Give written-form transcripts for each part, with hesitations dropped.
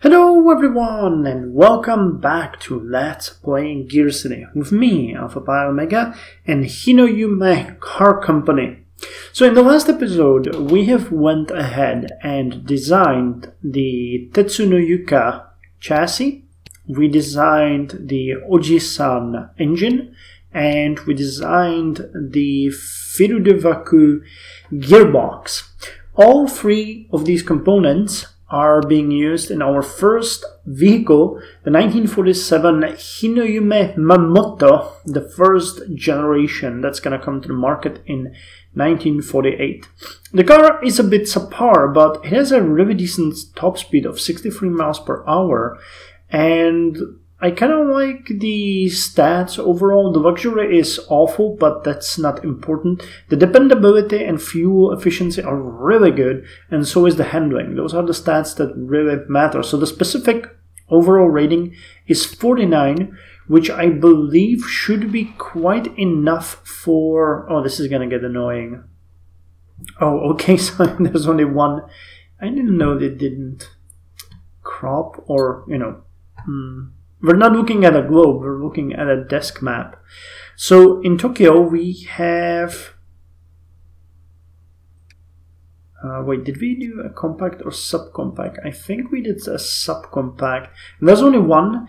Hello everyone and welcome back to Let's Play GearCity with me, Alfapiomega, and Hinoyume Car Company. So in the last episode we have went ahead and designed the Tetsu no Yuka chassis, we designed the Ojisan engine, and we designed the Firu de Vaku gearbox. All three of these components are being used in our first vehicle, the 1947 Hinoyume Mamoto, the first generation that's gonna come to the market in 1948. The car is a bit subpar, but it has a really decent top speed of 63 miles per hour, and I kind of like the stats overall. The luxury is awful, but that's not important. The dependability and fuel efficiency are really good, and so is the handling. Those are the stats that really matter. So the specific overall rating is 49, which I believe should be quite enough for... Oh, this is gonna get annoying. Oh, okay, so there's only one. I didn't know they didn't crop or, you know... We're not looking at a globe, we're looking at a desk map. So in Tokyo we have... wait, did we do a compact or subcompact? I think we did a subcompact. And there's only one,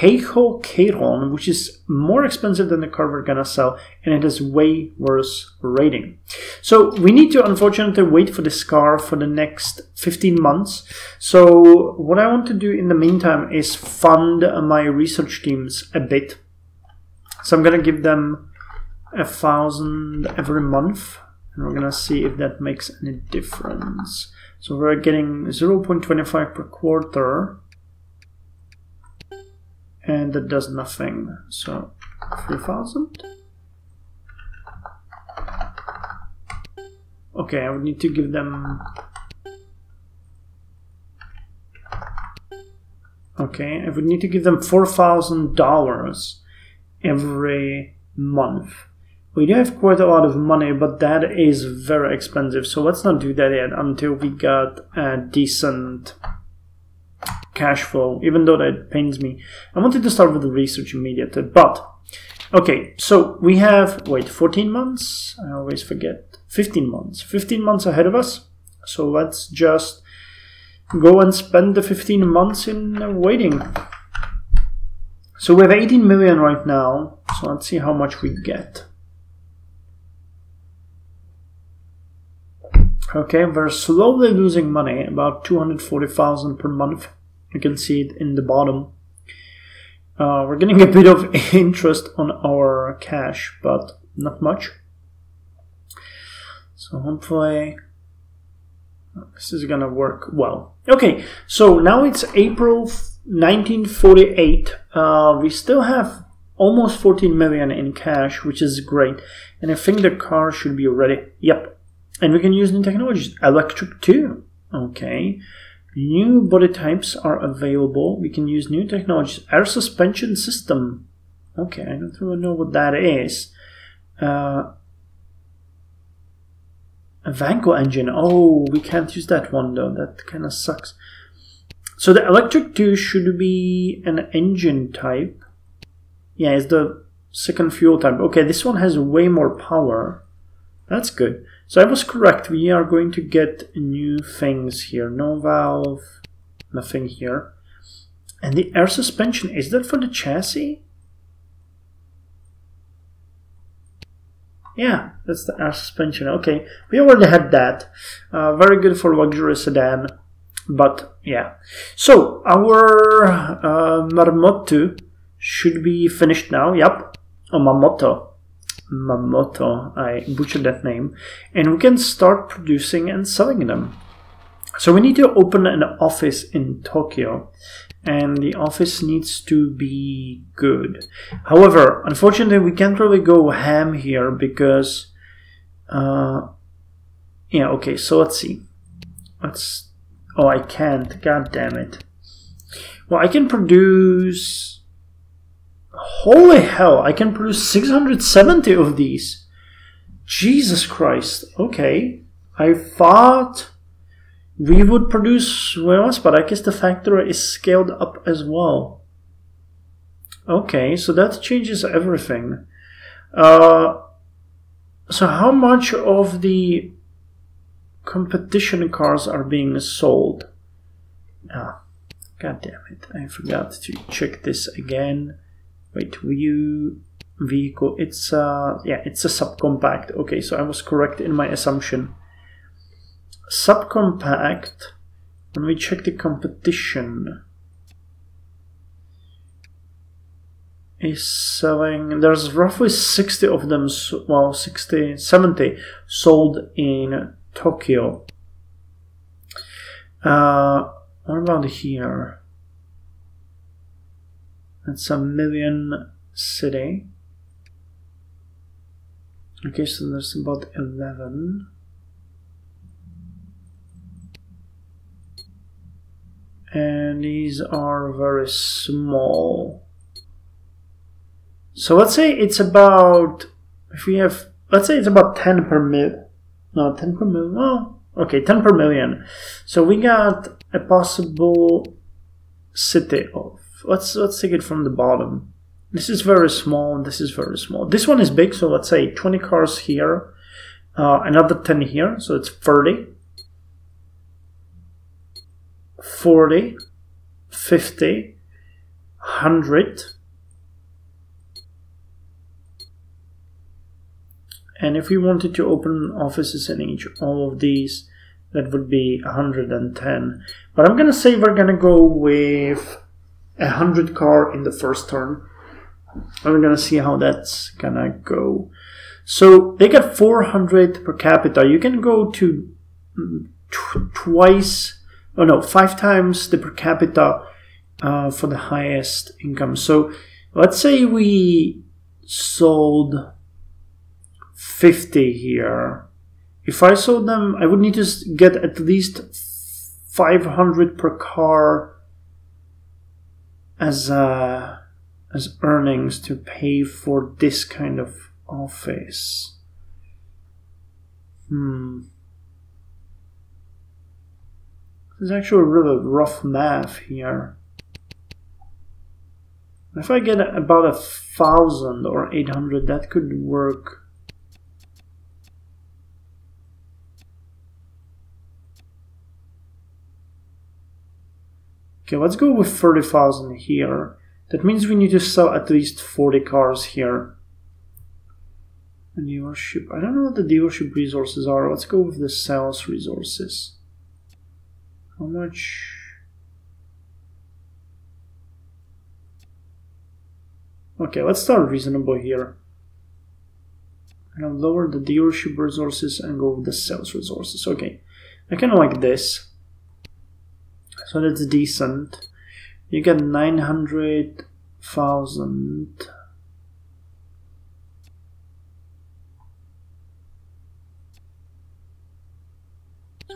Heiko Chiron, which is more expensive than the car we're gonna sell, and it has way worse rating. So we need to unfortunately wait for this car for the next 15 months. So what I want to do in the meantime is fund my research teams a bit. So I'm gonna give them 1,000 every month. And we're gonna see if that makes any difference. So we're getting 0.25 per quarter, and that does nothing. So 3,000. Okay, I would need to give them. Okay, I would need to give them $4,000 every month. We do have quite a lot of money, but that is very expensive, so let's not do that yet until we got a decent cash flow, even though that pains me. I wanted to start with the research immediately, but... Okay, so we have, wait, 14 months? I always forget. 15 months. 15 months ahead of us, so let's just go and spend the 15 months in waiting. So we have 18 million right now, so let's see how much we get. Okay, we're slowly losing money, about 240,000 per month. You can see it in the bottom. We're getting a bit of interest on our cash, but not much. So hopefully this is gonna work well. Okay, so now it's April 1948. We still have almost 14 million in cash, which is great. And I think the car should be ready. Yep. And we can use new technologies, electric too. Okay, new body types are available. We can use new technologies, air suspension system. Okay, I don't really know what that is. A Vanco engine. Oh, we can't use that one though. That kind of sucks. So the electric too should be an engine type. Yeah, it's the second fuel type. Okay, this one has way more power. That's good. So I was correct, we are going to get new things here. No valve, nothing here. And the air suspension, is that for the chassis? Yeah, that's the air suspension. Okay, we already had that. Very good for luxury sedan, but yeah. So our Mamoto should be finished now. Yep, oh, Mamoto. Mamoto, I butchered that name, and we can start producing and selling them. So we need to open an office in Tokyo, and the office needs to be good. However, unfortunately we can't really go ham here because yeah, okay, so let's see. Let's, oh, I can't, god damn it. Well, I can produce, holy hell, I can produce 670 of these. Jesus Christ. Okay, I thought We would produce warehouse, but I guess the factory is scaled up as well. Okay, so that changes everything. So how much of the competition cars are being sold? Ah, god damn it, I forgot to check this again. Wait, view vehicle, it's yeah, it's a subcompact. Okay, so I was correct in my assumption. Subcompact, when we check the competition, is selling, there's roughly 60 of them, well, 60, 70 sold in Tokyo. What about here? That's a million city. Okay, so there's about 11. And these are very small. So let's say it's about, if we have, let's say it's about 10 per mil, no, 10 per mil, well, okay, 10 per million. So we got a possible city of, let's take it from the bottom. This is very small, this is very small. This one is big, so let's say 20 cars here, another 10 here, so it's 30. 40, 50, 100, and if we wanted to open offices in each all of these, that would be 110. But I'm gonna say we're gonna go with 100 car in the first turn. We're gonna see how that's gonna go. So they got 400 per capita. You can go to twice. Oh no, 5 times the per capita for the highest income. So let's say we sold 50 here. If I sold them, I would need to get at least 500 per car as earnings to pay for this kind of office. There's actually really rough math here. If I get about 1,000 or 800, that could work. Okay, let's go with 30,000 here. That means we need to sell at least 40 cars here. A dealership. I don't know what the dealership resources are. Let's go with the sales resources. How much? Okay, let's start reasonable here. I'm gonna lower the dealership resources and go with the sales resources. Okay, I kind of like this. So that's decent. You get 900,000.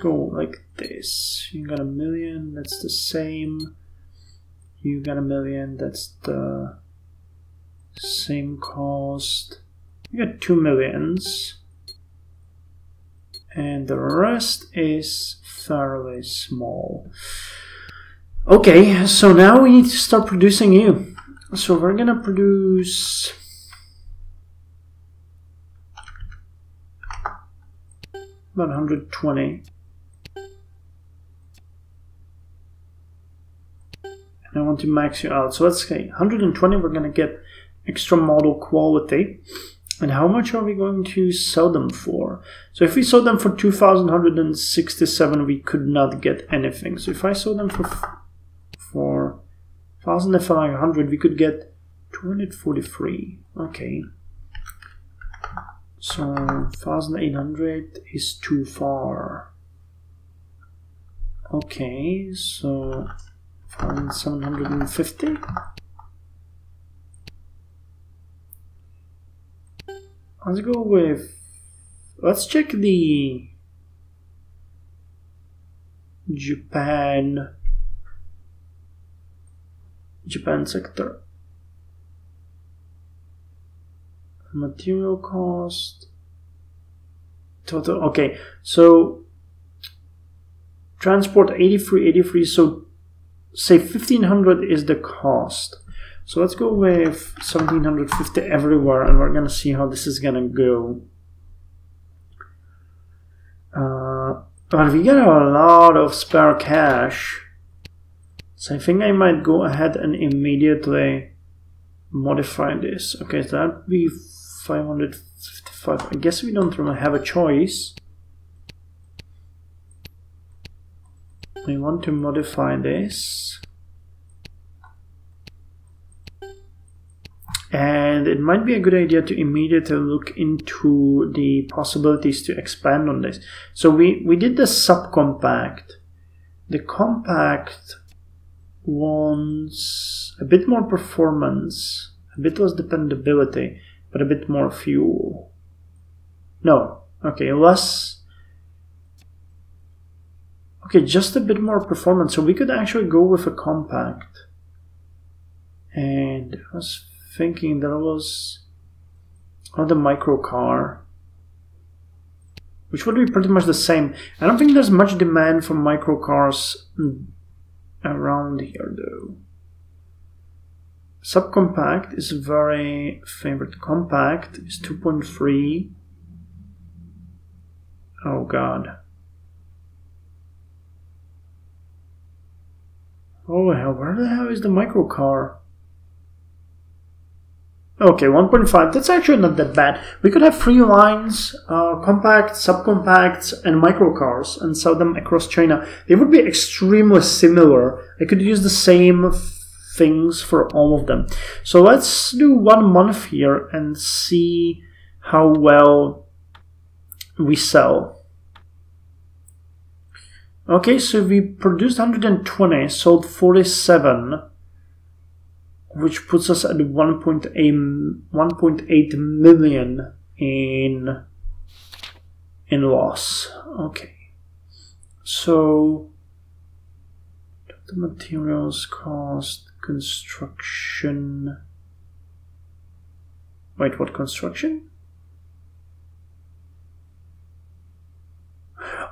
Go like this. You got 1 million, that's the same. You got 1 million, that's the same cost. You got 2 millions. And the rest is fairly small. Okay, so now we need to start producing you. So we're gonna produce. About 120. I want to max you out. So let's say 120, we're going to get extra model quality. And how much are we going to sell them for? So if we sold them for 2,167, we could not get anything. So if I sold them for 1,500, we could get 243. Okay. So 1,800 is too far. Okay, so 1,750. Let's go with, let's check the Japan sector. Material cost total. Okay, so Transport 83, so say 1500 is the cost. So let's go with 1750 everywhere, and we're gonna see how this is gonna go. But we got a lot of spare cash, so I think I might go ahead and immediately modify this. Okay, so that'd be 555. I guess we don't really have a choice. We want to modify this, and it might be a good idea to immediately look into the possibilities to expand on this. So we did the subcompact. The compact wants a bit more performance, a bit less dependability, but a bit more fuel. No, okay, less. Okay, just a bit more performance, so we could actually go with a compact. And I was thinking there was another micro car, which would be pretty much the same. I don't think there's much demand for micro cars around here, though. Subcompact is very favorite. Compact is 2.3. Oh God. Oh hell, where the hell is the micro car? Okay, 1.5, that's actually not that bad. We could have three lines, compact, subcompacts, and micro cars, and sell them across China. They would be extremely similar. I could use the same things for all of them. So let's do 1 month here and see how well we sell. Okay, so we produced 120, sold 47, which puts us at 1.8 million in loss. Okay, so the materials cost, construction. Wait, what construction?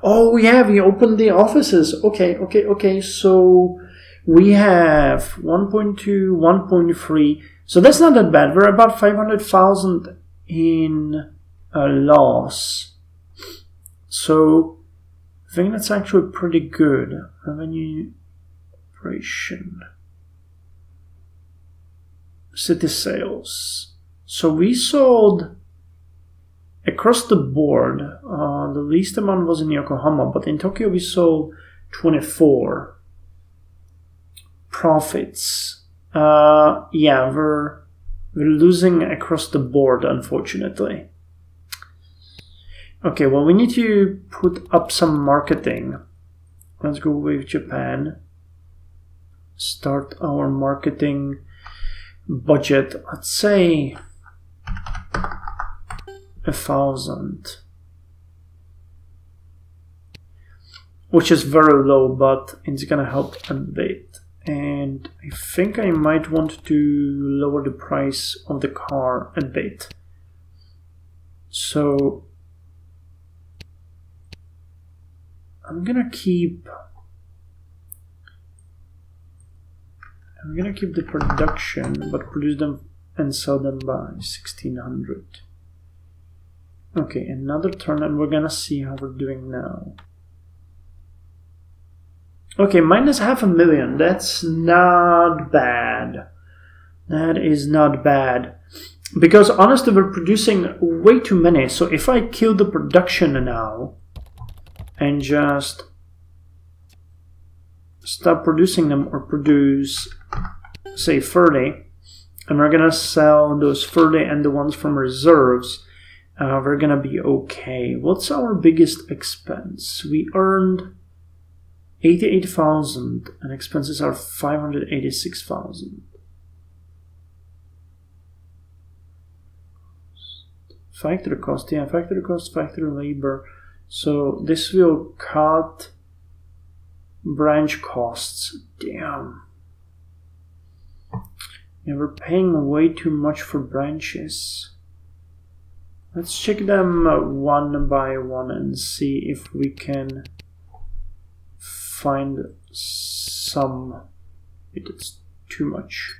Oh yeah, we opened the offices. Okay, so we have 1.2, 1.3, so that's not that bad. We're about 500,000 in a loss, so I think that's actually pretty good. Revenue operation, city sales, so we sold across the board. The least amount was in Yokohama, but in Tokyo we sold 24. Profits. Yeah, we're losing across the board, unfortunately. Okay, well, we need to put up some marketing. Let's go with Japan. Start our marketing budget. Let's say 1,000, which is very low, but it's gonna help a bit. And I think I might want to lower the price of the car a bit. So I'm gonna keep the production, but produce them and sell them by 1,600. Okay, another turn, and we're gonna see how we're doing now. Okay, minus $500,000. That's not bad. That is not bad. Because honestly, we're producing way too many. So if I kill the production now and just stop producing them, or produce, say, 30, and we're gonna sell those 30 and the ones from reserves, we're gonna be okay. What's our biggest expense? We earned 88,000, and expenses are 586,000. Factory cost, yeah, factory cost, factory labor. So this will cut branch costs. Damn. Yeah, we're paying way too much for branches. Let's check them one by one and see if we can find some. It's too much.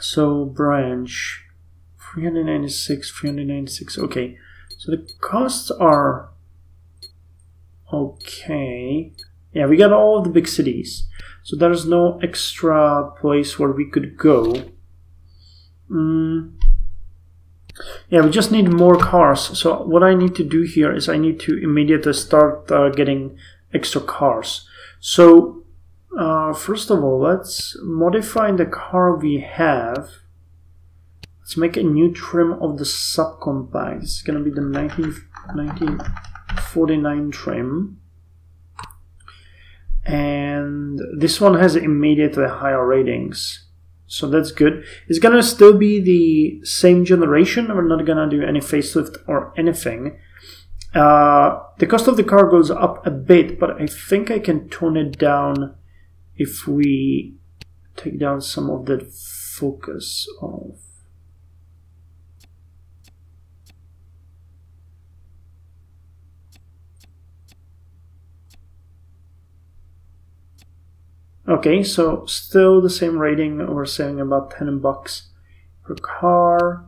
So branch 396, 396. Okay, so the costs are okay. Yeah, we got all of the big cities. So there's no extra place where we could go. Yeah, we just need more cars. So what I need to do here is I need to immediately start getting extra cars. So first of all, let's modify the car we have. Let's make a new trim of the subcompact. It's gonna be the 1949 trim. And this one has immediately higher ratings, so that's good. It's gonna still be the same generation. We're not gonna do any facelift or anything. The cost of the car goes up a bit, but I think I can tone it down if we take down some of that focus of. Okay, so still the same rating, we're saving about 10 bucks per car.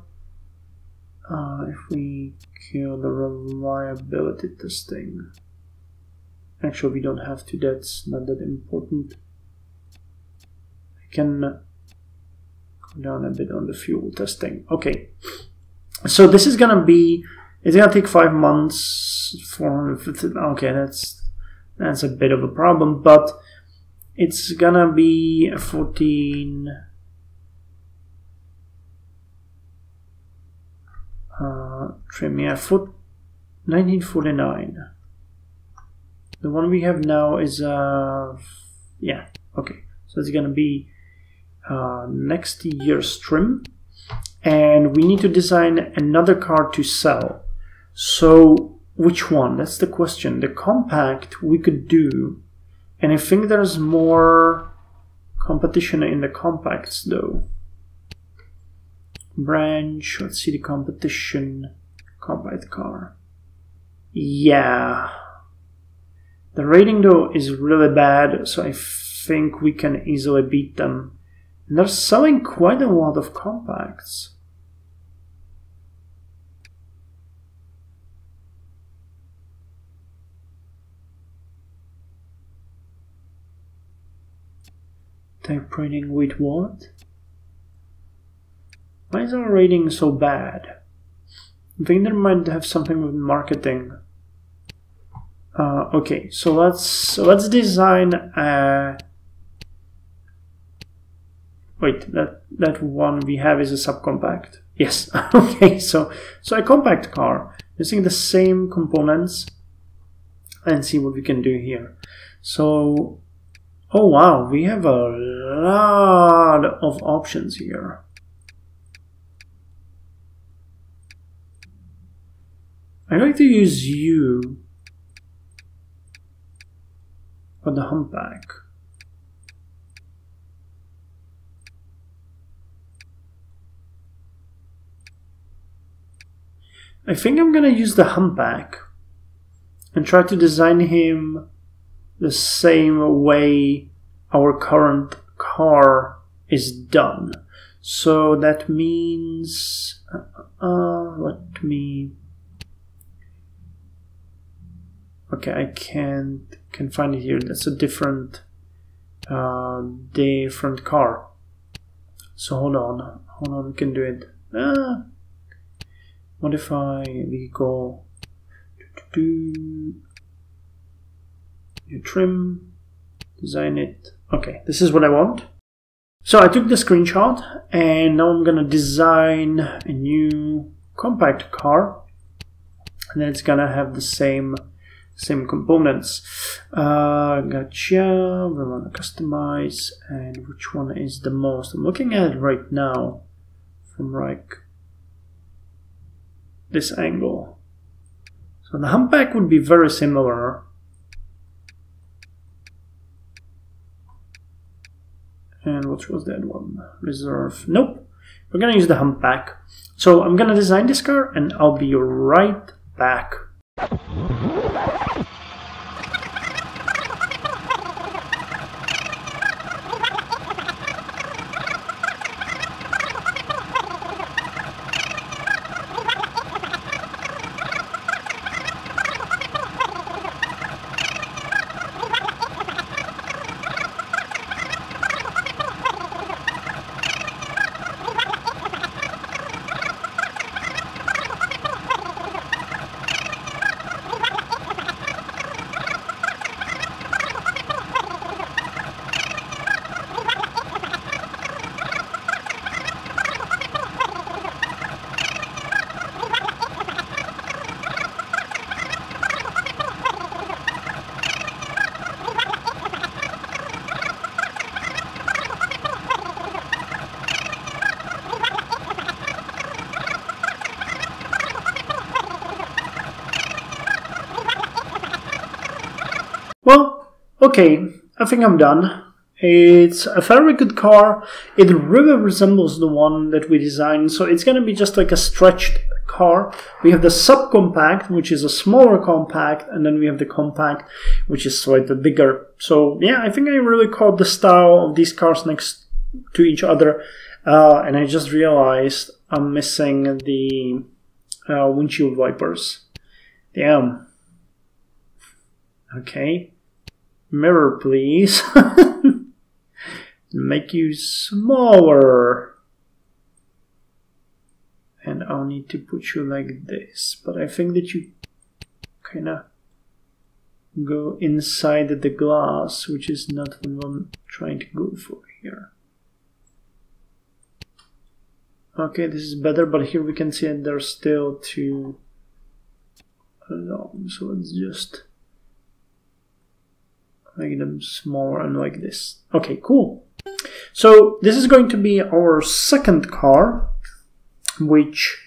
If we kill the reliability testing. Actually, we don't have to, that's not that important. I can go down a bit on the fuel testing. Okay, so this is gonna be, it's gonna take 5 months, 450, okay, that's a bit of a problem, but it's gonna be 14. Trim, yeah, 1949. The one we have now is, yeah, okay. So it's gonna be next year's trim. And we need to design another car to sell. So which one? That's the question. The compact we could do. And I think there's more competition in the compacts though. Branch, let's see the competition. Compact car. Yeah. The rating though is really bad, so I think we can easily beat them. And they're selling quite a lot of compacts. Type rating with what? Why is our rating so bad? I think there might have something with marketing. Okay, so let's design a. Wait, that one we have is a subcompact. Yes. Okay, so a compact car using the same components, and see what we can do here. So. Oh wow, we have a lot of options here. I like to use you for the humpback. I think I'm gonna use the humpback and try to design him the same way our current car is done. So that means let me. Okay, I can't find it here. That's a different car. So hold on, we can do it. Modify vehicle. You trim, design it. Okay, this is what I want. So I took the screenshot and now I'm gonna design a new compact car, and then it's gonna have the same components. Gotcha. We want to customize, and which one is the most? I'm looking at it right now from like this angle. So the humpback would be very similar. And what was that one? Reserve. Nope. We're gonna use the humpback. So I'm gonna design this car and I'll be right back. Okay, I think I'm done. It's a very good car. It really resembles the one that we designed, so it's gonna be just like a stretched car. We have the subcompact, which is a smaller compact, and then we have the compact, which is slightly bigger. So yeah, I think I really caught the style of these cars next to each other, and I just realized I'm missing the windshield wipers. Damn. Okay. Mirror, please. Make you smaller. And I'll need to put you like this. But I think that you kind of go inside the glass, which is not what I'm trying to go for here. Okay, this is better, but here we can see that there's still too long. So let's just make them smaller and like this. Okay, cool. So this is going to be our second car, which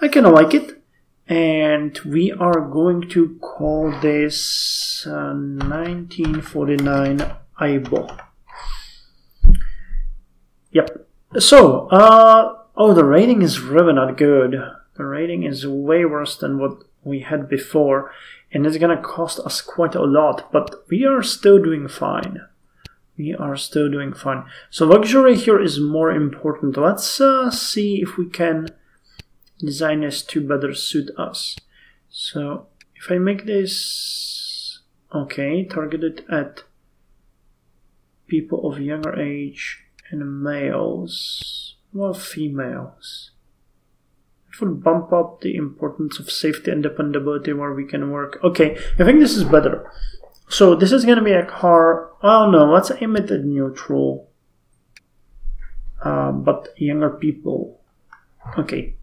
I kind of like it. And we are going to call this 1949 Aibo. Yep. So, oh, the rating is really not good. The rating is way worse than what we had before, and it's gonna cost us quite a lot, but we are still doing fine. We are still doing fine. So luxury here is more important. Let's see if we can design this to better suit us. So if I make this, okay, targeted at people of younger age and males, well, females. It will bump up the importance of safety and dependability where we can work. Okay, I think this is better. So this is gonna be a car, oh no, let's aim it at neutral, but younger people. Okay,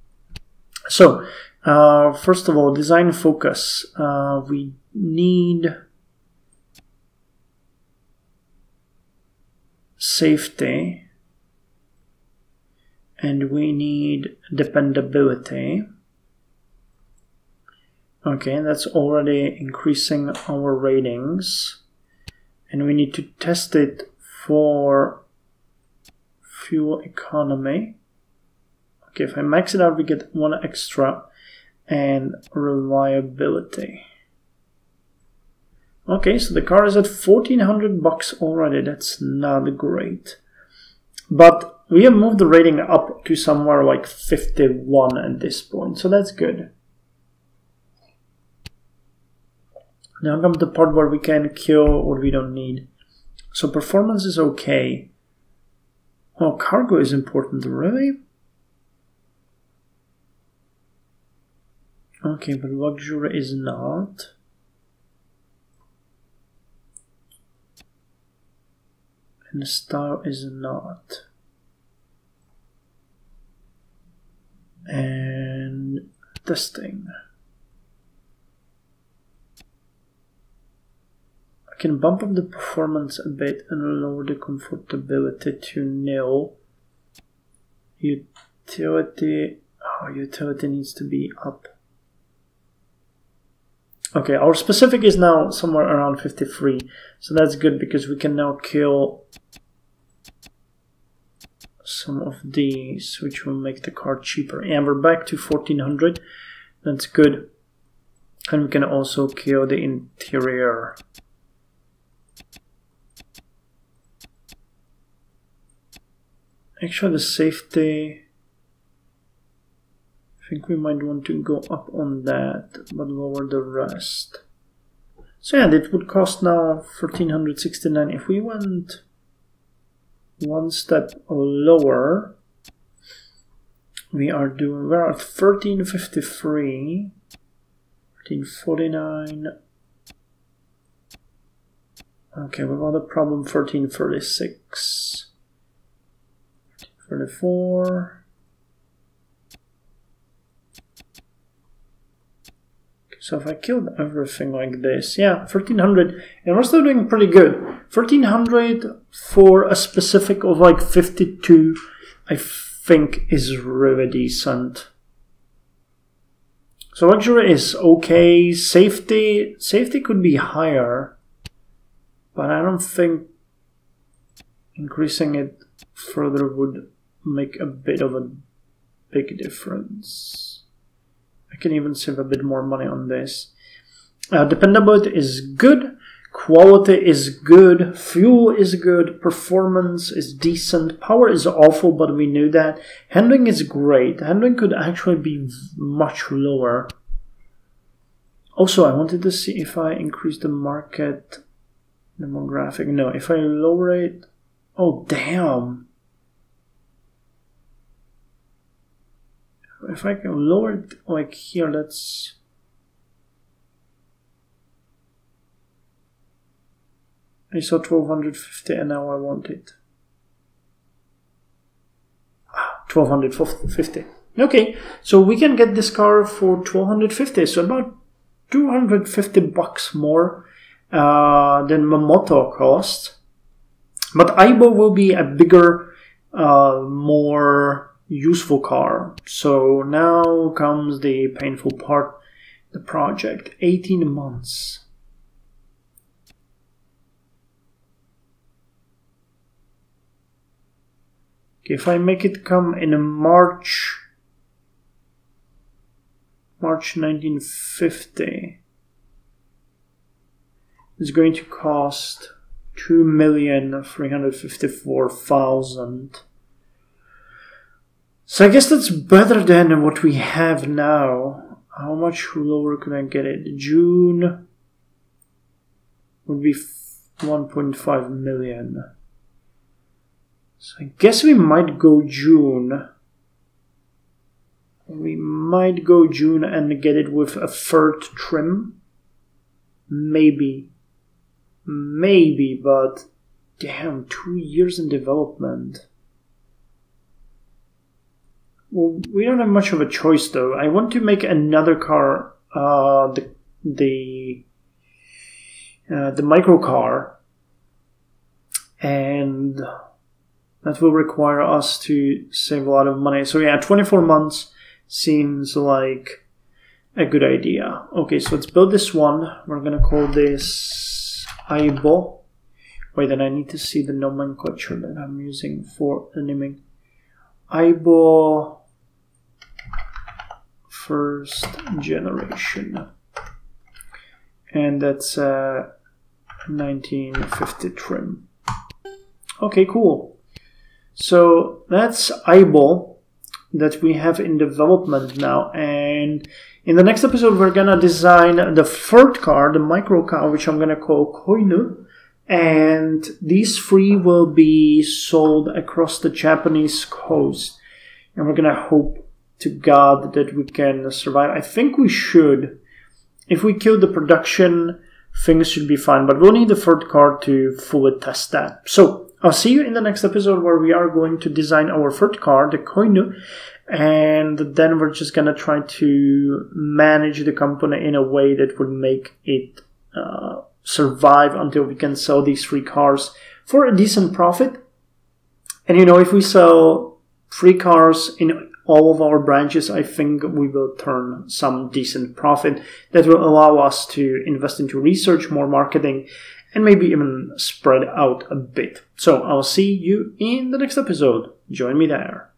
so first of all, design focus. We need safety. And we need dependability. Okay, that's already increasing our ratings. And we need to test it for fuel economy. Okay, if I max it out, we get one extra. And reliability. Okay, so the car is at 1400 bucks already. That's not great. But we have moved the rating up to somewhere like 51 at this point, so that's good. Now comes the part where we can kill what we don't need. So performance is okay. Oh, cargo is important, really? Okay, but luxury is not. And the style is not. And testing. I can bump up the performance a bit and lower the comfortability to nil. Utility, oh, utility needs to be up. Okay, our specific is now somewhere around 53, so that's good because we can now kill some of these, which will make the car cheaper. And we're back to 1400. That's good. And we can also kill the interior. Actually, the safety, I think we might want to go up on that, but lower the rest. So yeah, it would cost now 1369 if we went one step lower. We are doing, we're at 1353, 1349. Okay, we've got a problem. 1336, 1334. So if I killed everything like this, yeah, 1300, and we're still doing pretty good. 1300 for a specific of like 52, I think is really decent. So luxury is okay. Safety could be higher, But I don't think increasing it further would make a bit of a big difference. I can even save a bit more money on this. Dependability is good, quality is good, fuel is good, performance is decent, power is awful, but we knew that. Handling is great. Handling could actually be much lower. Also, I wanted to see if I increase the market demographic. No, if I lower it... Oh, damn! If I can lower it like here, let's... I saw 1250 and now I want it. 1250. Okay, so we can get this car for 1250, so about $250 more than Mamoto costs. But Aibo will be a bigger, more useful car. So now comes the painful part, the project. 18 months. If I make it come in March 1950, it's going to cost 2,354,000. So I guess that's better than what we have now. How much lower can I get it? June would be 1.5 million. So I guess we might go June. We might go June and get it with a third trim. Maybe. Maybe, but damn, 2 years in development. Well, we don't have much of a choice though. I want to make another car, the micro car. And that will require us to save a lot of money. So yeah, 24 months seems like a good idea. Okay, so let's build this one. We're gonna call this Aibo. Wait, then I need to see the nomenclature that I'm using for the naming. Aibo first generation. And that's 1950 trim. Okay, cool. So that's Aibo that we have in development now, and in the next episode we're gonna design the third car, the micro car, which I'm gonna call Koinu, and these three will be sold across the Japanese coast, and we're gonna hope to God that we can survive. I think we should. If we kill the production, things should be fine, but we'll need the third car to fully test that. So I'll see you in the next episode where we are going to design our third car, the Koinu, and then we're just going to try to manage the company in a way that would make it survive until we can sell these three cars for a decent profit. And you know, if we sell three cars in all of our branches, I think we will turn some decent profit that will allow us to invest into research, more marketing, and maybe even spread out a bit. So I'll see you in the next episode. Join me there.